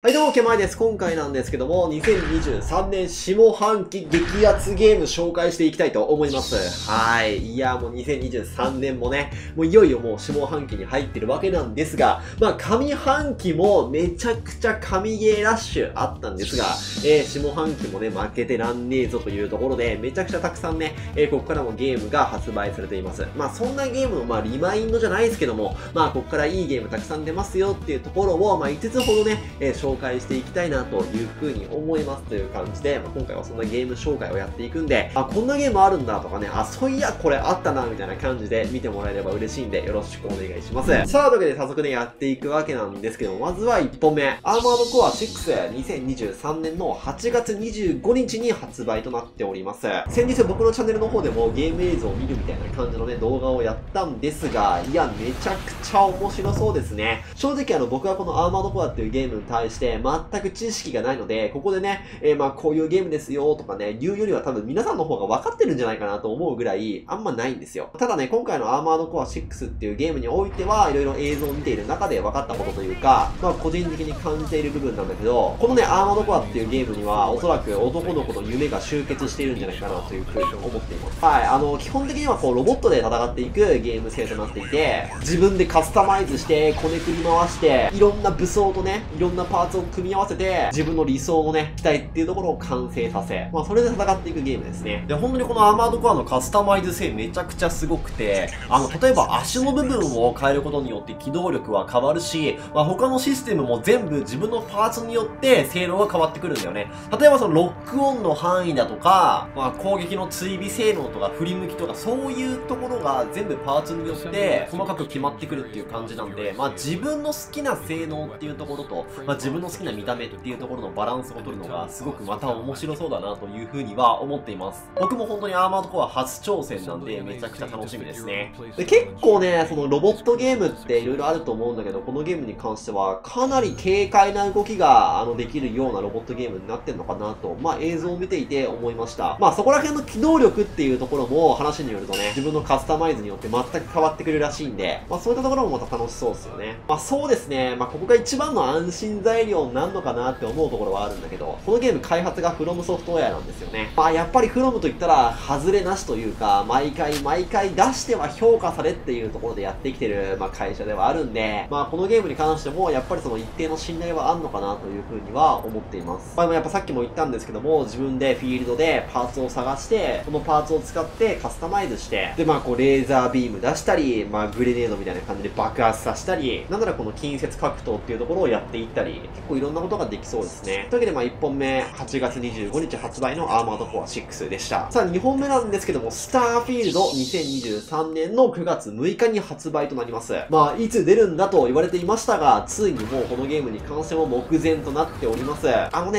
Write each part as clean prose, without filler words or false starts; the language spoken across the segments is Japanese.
はいどうも、けまいです。今回なんですけども、2023年下半期激アツゲーム紹介していきたいと思います。はい。いや、もう2023年もね、もういよいよもう下半期に入ってるわけなんですが、まあ上半期もめちゃくちゃ神ゲーラッシュあったんですが、下半期もね、負けてらんねえぞというところで、めちゃくちゃたくさんね、ここからもゲームが発売されています。まあそんなゲームの、まあリマインドじゃないですけども、まあここからいいゲームたくさん出ますよっていうところを、まあ5つほどね、紹介していきたいなというふうに思いますという感じで、まあ、今回はそんなゲーム紹介をやっていくんで、あ、こんなゲームあるんだとかね、あ、そういやこれあったなみたいな感じで見てもらえれば嬉しいんでよろしくお願いします。さあ、というわけで早速ね、やっていくわけなんですけども、まずは1本目。アーマードコア6、2023年の8月25日に発売となっております。先日僕のチャンネルの方でもゲーム映像を見るみたいな感じのね、動画をやったんですが、いや、めちゃくちゃ面白そうですね。正直僕はこのアーマードコアっていうゲームに対して全く知識がないので、ここでね、まあこういうゲームですよとかね、言うよりは多分皆さんの方が分かってるんじゃないかなと思うぐらい、あんまないんですよ。ただね、今回のアーマードコア6っていうゲームにおいては、いろいろ映像を見ている中で分かったことというか、まあ個人的に感じている部分なんだけど、このね、アーマードコアっていうゲームには、おそらく男の子の夢が集結しているんじゃないかなというふうに思っています。はい、基本的にはこう、ロボットで戦っていくゲーム性となっていて、自分でカスタマイズして、こねくり回して、いろんな武装とね、いろんなパーツを組み合わせて自分の理想のね、機体っていうところを完成させ、まあそれで戦っていくゲームですね。で、本当にこのアーマードコアのカスタマイズ性めちゃくちゃすごくて、例えば足の部分を変えることによって機動力は変わるし、まあ他のシステムも全部自分のパーツによって性能が変わってくるんだよね。例えばそのロックオンの範囲だとか、まあ攻撃の追尾性能とか振り向きとかそういうところが全部パーツによって細かく決まってくるっていう感じなんで、まあ自分の好きな性能っていうところと、まあ自分の好きな見た目っていうところのバランスを取るのがすごくまた面白そうだなというふうには思っています。僕も本当にアーマードコア初挑戦なんでめちゃくちゃ楽しみですね。で、結構ね、そのロボットゲームっていろいろあると思うんだけど、このゲームに関してはかなり軽快な動きができるようなロボットゲームになってるのかなと、まあ映像を見ていて思いました。まあそこら辺の機動力っていうところも話によるとね、自分のカスタマイズによって全く変わってくるらしいんで、まあそういったところもまた楽しそうですよね。まあそうですね、まあここが一番の安心材料になるのかなって思うところはあるんだけど、このゲーム開発がフロムソフトウェアなんですよね。まあやっぱりフロムといったら外れなしというか、毎回出しては評価されっていうところでやってきてる、まあ、会社ではあるんで、まあこのゲームに関してもやっぱりその一定の信頼はあんのかなというふうには思っています。まあやっぱさっきも言ったんですけども、自分でフィールドでパーツを探して、そのパーツを使ってカスタマイズして、でまあこうレーザービーム出したり、まあグレネードみたいな感じで爆発させたり、なんならこの近接格闘っていうところをやっていったり、結構いろんなことができそうですね。というわけで、まあ1本目、8月25日発売のアーマードコア6でした。さあ2本目なんですけども、スターフィールド2023年の9月6日に発売となります。まあいつ出るんだと言われていましたが、ついにもうこのゲームに関しても目前となっております。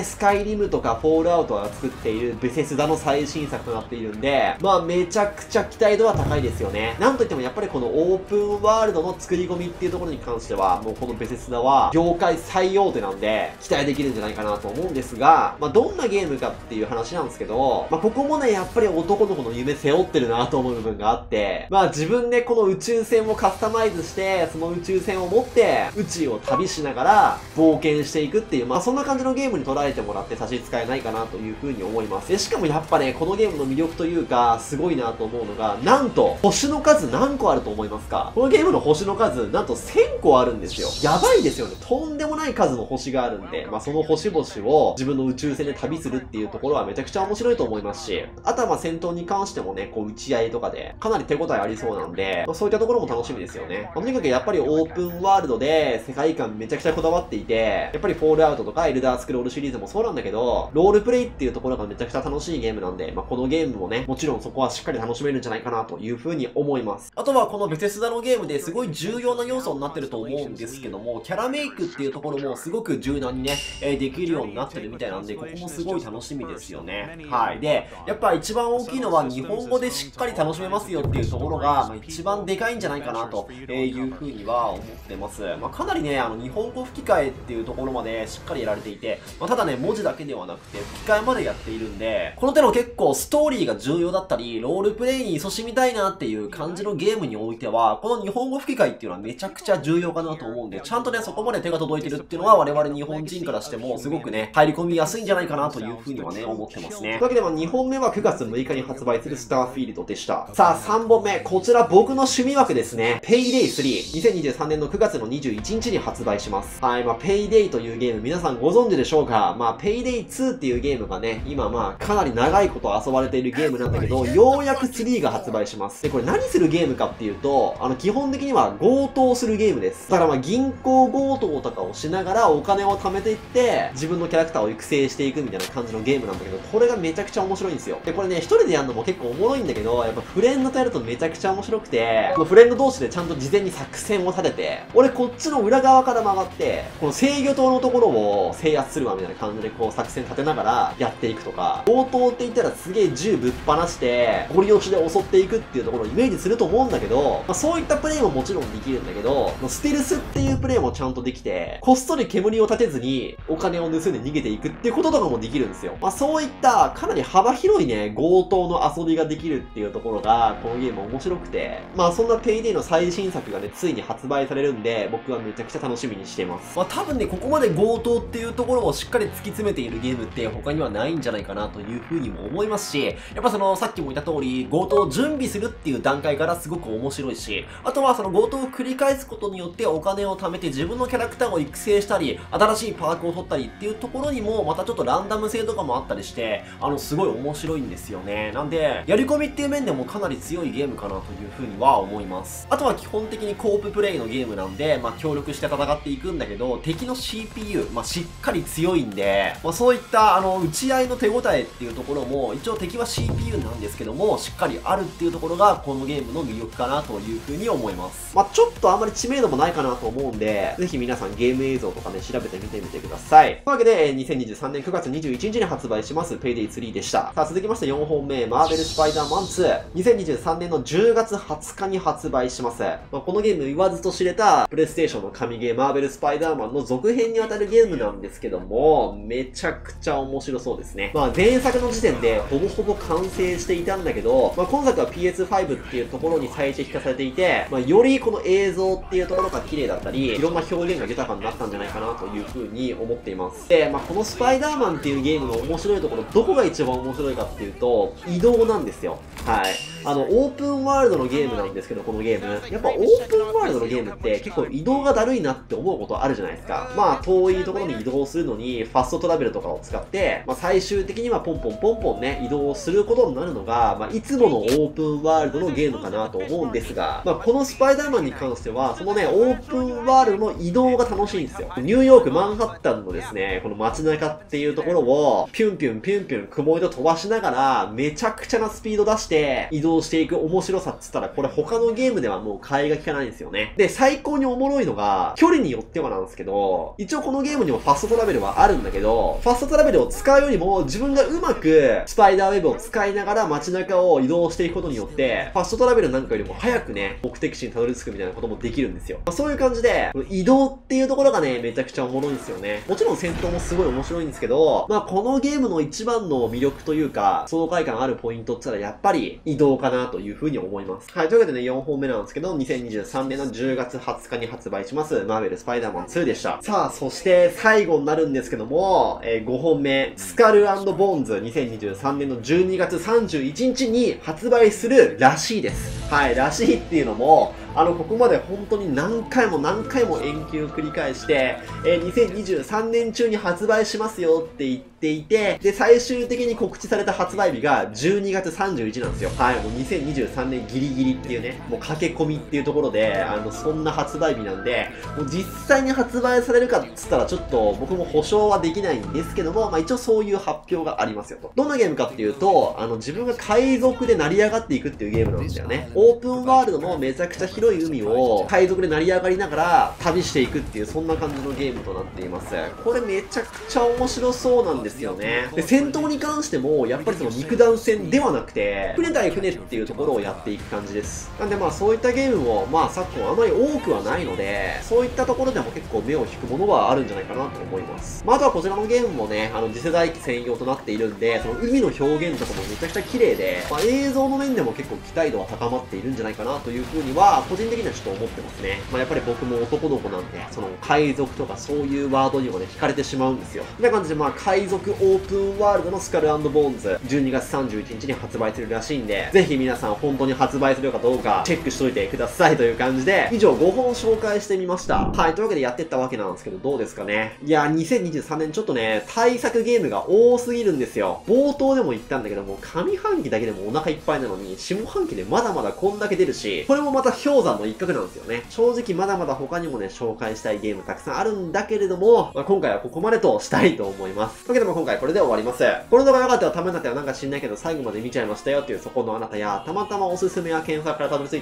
スカイリムとかフォールアウトが作っているベセスダの最新作となっているんで、まあめちゃくちゃ期待度は高いですよね。なんといってもやっぱりこのオープンワールドの作り込みっていうところに関しては、もうこのベセスダは業界最大手なんで、期待できるんじゃないかなと思うんですが、まあ、どんなゲームかっていう話なんですけど、まあ、ここもね、やっぱり男の子の夢背負ってるなと思う部分があって、まあ、自分でこの宇宙船をカスタマイズして、その宇宙船を持って、宇宙を旅しながら冒険していくっていう、まあ、そんな感じのゲームに捉えてもらって差し支えないかなというふうに思います。で、しかもやっぱね、このゲームの魅力というか、すごいなと思うのが、なんと、星の数何個あると思いますか？このゲームの星の数、なんと1000個あるんですよ。やばいですよね。とんでもない数の星があるんで、まあ、その星々を自分の宇宙船で旅するっていうところはめちゃくちゃ面白いと思いますし、あとはまあ戦闘に関してもね、こう打ち合いとかでかなり手応えありそうなんで、まあ、そういったところも楽しみですよね。まあ、とにかくやっぱりオープンワールドで世界観めちゃくちゃこだわっていて、やっぱりフォールアウトとかエルダースクロールシリーズもそうなんだけど、ロールプレイっていうところがめちゃくちゃ楽しいゲームなんで、まあ、このゲームもね、もちろんそこはしっかり楽しめるんじゃないかなというふうに思います。あとはこのベセスダのゲームですごい重要な要素になってると思うんですけども、キャラメイクっていうところもすごく柔軟にね、できるようになってるみたいなんで、ここもすごい楽しみですよね。はい。で、やっぱ一番大きいのは日本語でしっかり楽しめますよっていうところが、まあ、一番でかいんじゃないかなというふうには思ってます。まあ、かなりね、日本語吹き替えっていうところまでしっかりやられていて、まあ、ただね、文字だけではなくて吹き替えまでやっているんで、この手の結構ストーリーが重要だったり、ロールプレイに勤しみたいなっていう感じのゲームにおいては、この日本語吹き替えっていうのはめちゃくちゃ重要かなと思うんで、ちゃんとね、そこまで手が届いてるっていうのは我我々日本人からしてもすごくね、入り込みやすいんじゃないかなというふうにはね、思ってますね。というわけで、2本目は9月6日に発売するスターフィールドでした。さあ、3本目。こちら僕の趣味枠ですね。ペイデイ3。2023年の9月の21日に発売します。はい、ペイデイというゲーム皆さんご存知でしょうか？ペイデイ2っていうゲームがね、今かなり長いこと遊ばれているゲームなんだけど、ようやく3が発売します。で、これ何するゲームかっていうと、基本的には強盗するゲームです。だから銀行強盗とかをしながらお金を貯めていって、自分のキャラクターを育成していくみたいな感じのゲームなんだけど、これがめちゃくちゃ面白いんですよ。で、これね、一人でやるのも結構おもろいんだけど、やっぱフレンドとやるとめちゃくちゃ面白くて、フレンド同士でちゃんと事前に作戦を立てて、俺こっちの裏側から回って、この制御塔のところを制圧するわみたいな感じでこう作戦立てながらやっていくとか、強盗って言ったらすげえ銃ぶっ放して、ゴリ押しで襲っていくっていうところをイメージすると思うんだけど、そういったプレイももちろんできるんだけど、ステルスっていうプレイもちゃんとできて、こっそり煙を立てずにお金を盗んで逃げていくっていうこととかもできるんですよ。そういったかなり幅広いね、強盗の遊びができるっていうところが、このゲーム面白くて、そんなペイデイの最新作がね、ついに発売されるんで、僕はめちゃくちゃ楽しみにしています。多分ね、ここまで強盗っていうところをしっかり突き詰めているゲームって他にはないんじゃないかなというふうにも思いますし、やっぱさっきも言った通り、強盗を準備するっていう段階からすごく面白いし、あとはその強盗を繰り返すことによってお金を貯めて自分のキャラクターを育成したり、新しいパークを取ったりっていうところにも、またちょっとランダム性とかもあったりして、すごい面白いんですよね。なんで、やり込みっていう面でもかなり強いゲームかなというふうには思います。あとは基本的にコーププレイのゲームなんで、協力して戦っていくんだけど、敵の CPU、しっかり強いんで、そういった、打ち合いの手応えっていうところも、一応敵は CPU なんですけども、しっかりあるっていうところが、このゲームの魅力かなというふうに思います。ちょっとあんまり知名度もないかなと思うんで、ぜひ皆さんゲーム映像とかね、調べてみてみてください。というわけで、2023年9月21日に発売します、ペイデイ3でした。さあ、続きまして4本目、マーベル・スパイダーマン2。2023年の10月20日に発売します。このゲーム言わずと知れた、プレイステーションの神ゲー、マーベル・スパイダーマンの続編にあたるゲームなんですけども、めちゃくちゃ面白そうですね。前作の時点で、ほぼほぼ完成していたんだけど、今作は PS5 っていうところに最適化されていて、よりこの映像っていうところが綺麗だったり、いろんな表現が豊かになったんじゃないかなというふうに思っています。で、このスパイダーマンっていうゲームの面白いところ、どこが一番面白いかっていうと、移動なんですよ。はい。オープンワールドのゲームなんですけど、このゲーム。やっぱオープンワールドのゲームって結構移動がだるいなって思うことあるじゃないですか。遠いところに移動するのに、ファストトラベルとかを使って、最終的にはポンポンポンポンね、移動することになるのが、いつものオープンワールドのゲームかなと思うんですが、このスパイダーマンに関しては、そのね、オープンワールドの移動が楽しいんですよ。ニューヨーク、マンハッタンのですね、この街中っていうところを、ピュンピュンピュンピュン雲糸飛ばしながら、めちゃくちゃなスピード出して、移動していく面白さっつったら、これ他のゲームではもう替えが利かないんですよね。で、最高におもろいのが、距離によってはなんですけど、一応このゲームにもファストトラベルはあるんだけど、ファストトラベルを使うよりも、自分がうまく、スパイダーウェブを使いながら街中を移動していくことによって、ファストトラベルなんかよりも早くね、目的地にたどり着くみたいなこともできるんですよ。そういう感じで、移動っていうところがね、めちゃくちゃおもろいんですよね。もちろん戦闘もすごい面白いんですけど、このゲームの一番の魅力というか、爽快感あるポイントって言ったらやっぱり移動かなというふうに思います。はい、というわけでね、4本目なんですけど、2023年の10月20日に発売します、マーベル・スパイダーマン2でした。さあ、そして最後になるんですけども、5本目、スカル&ボーンズ2023年の12月31日に発売するらしいです。はい、らしいっていうのも、ここまで本当に何回も何回も延期を繰り返して、2023年中に発売しますよって言っていて、で、最終的に告知された発売日が12月31なんですよ。はい、もう2023年ギリギリっていうね、もう駆け込みっていうところで、そんな発売日なんで、もう実際に発売されるかっつったらちょっと僕も保証はできないんですけども、一応そういう発表がありますよと。どんなゲームかっていうと、自分が海賊で成り上がっていくっていうゲームなんですよね。オープンワールドのめちゃくちゃ広い海を海賊で成り上がりながら旅していくっていう、そんな感じのゲームとなっています。これめちゃくちゃ面白そうなんですですよね。で、戦闘に関しても、やっぱりその肉弾戦ではなくて、船対船っていうところをやっていく感じです。なんでまあそういったゲームも、まあ昨今あまり多くはないので、そういったところでも結構目を引くものはあるんじゃないかなと思います。まああとはこちらのゲームもね、次世代機専用となっているんで、その海の表現とかもめちゃくちゃ綺麗で、まあ映像の面でも結構期待度は高まっているんじゃないかなというふうには、個人的にはちょっと思ってますね。まあやっぱり僕も男の子なんで、その海賊とかそういうワードにもね、惹かれてしまうんですよ。こんな感じでまあ海賊オープンワールドのスカル&ボーンズ、12月31日に発売するらしいんで、ぜひ皆さん本当に発売するかどうかチェックしといてくださいという感じで、以上5本紹介してみました。はい、というわけでやってったわけなんですけど、どうですかね。いや、2023年ちょっとね、対策ゲームが多すぎるんですよ。冒頭でも言ったんだけども、上半期だけでもお腹いっぱいなのに、下半期でまだまだこんだけ出るし、これもまた氷山の一角なんですよね。正直まだまだ他にもね、紹介したいゲームたくさんあるんだけれども、まあ、今回はここまでとしたいと思います。というわけでも今回これで終わります。この動画が良かったらためになったらなんか知んないけど、最後まで見ちゃいましたよっていうそこのあなたや、たまたまおすすめや検索からたどり着い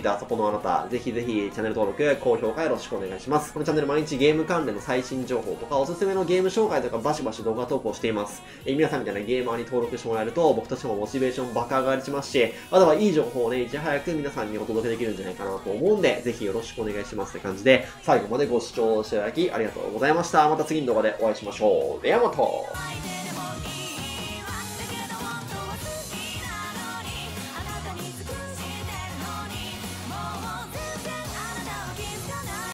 た、そこのあなた、ぜひぜひチャンネル登録、高評価よろしくお願いします。このチャンネル毎日ゲーム関連の最新情報とか、おすすめのゲーム紹介とかバシバシ動画投稿しています。皆さんみたいなゲーマーに登録してもらえると、僕としてもモチベーション爆上がりしますし、あとはいい情報をね、いち早く皆さんにお届けできるんじゃないかなと思うんで、ぜひよろしくお願いしますって感じで、最後までご視聴していただきありがとうございました。また次の動画でお会いしましょう。ではまた。